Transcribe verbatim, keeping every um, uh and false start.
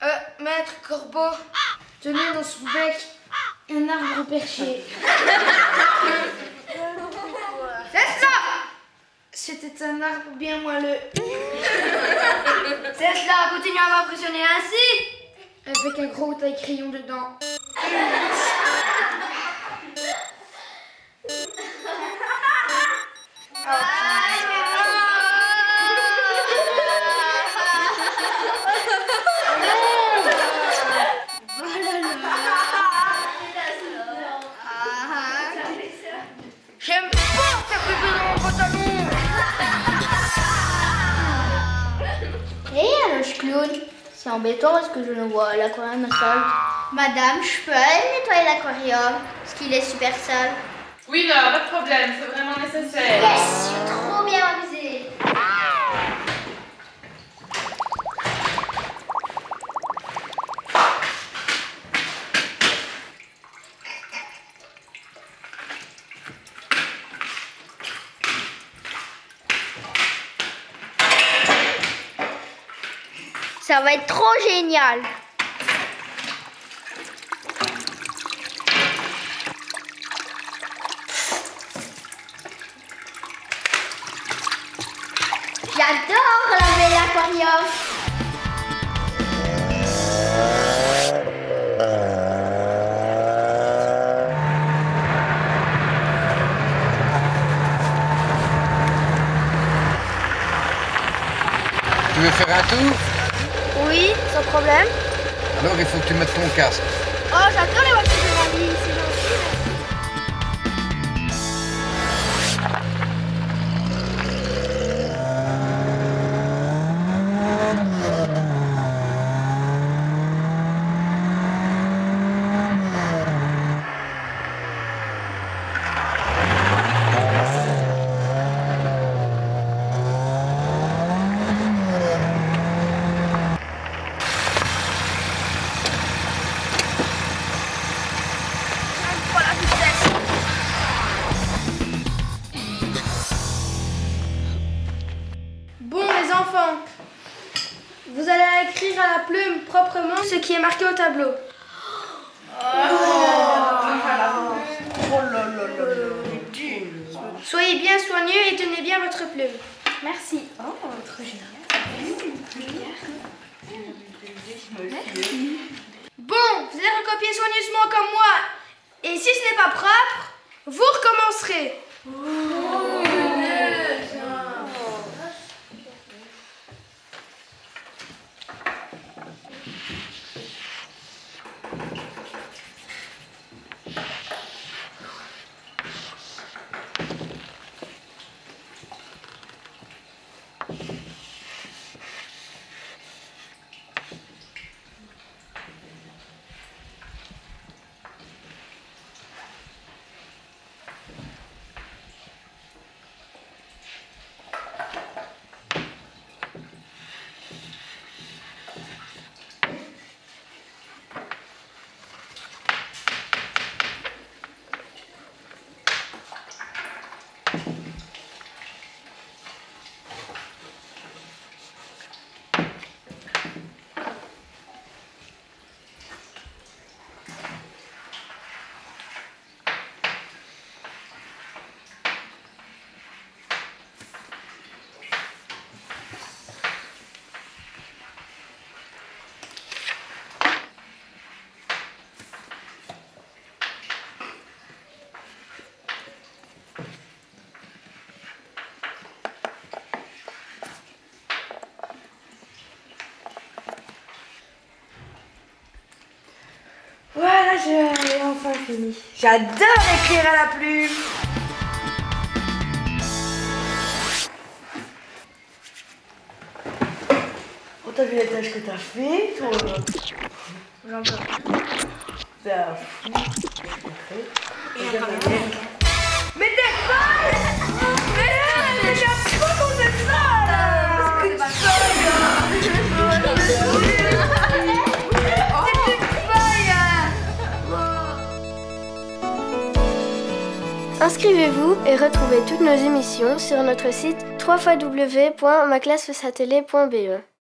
Euh, maître Corbeau, tenez dans son bec un arbre perché. C'est ça. C'était un arbre bien moelleux. C'est cela, continue à m'impressionner ainsi. Avec un gros taille crayon dedans. J'aime pas faire péter dans mon pantalon. Hé, alors je clown. C'est embêtant, est-ce que je le vois à l'aquarium à sale? Madame, je peux aller nettoyer l'aquarium, parce qu'il est super sale. Oui, non, pas de problème, c'est vraiment nécessaire. Yes, je suis trop bien amusée. Ça va être trop génial. J'adore laver l'aquarium. Tu veux faire un tour? Oui, sans problème. Alors il faut que tu mettes ton casque. Oh, j'adore les voitures de la ville, c'est vous allez écrire à la plume proprement ce qui est marqué au tableau. Oh. Oh. Oh là là là là. Soyez bien soigneux et tenez bien votre plume. Merci. Oh, trop génial. Bon, vous allez recopier soigneusement comme moi. Et si ce n'est pas propre, vous recommencerez. Oh. Voilà, j'ai enfin fini. J'adore écrire à la plume. Oh, t'as vu les tâches que t'as fait, toi? J'en peux plus. Mais t'es folle! Mais t'es folle qu'on fait ça, là! C'est que tu fais ça. Inscrivez-vous et retrouvez toutes nos émissions sur notre site w w w point ma classe satellite point b e.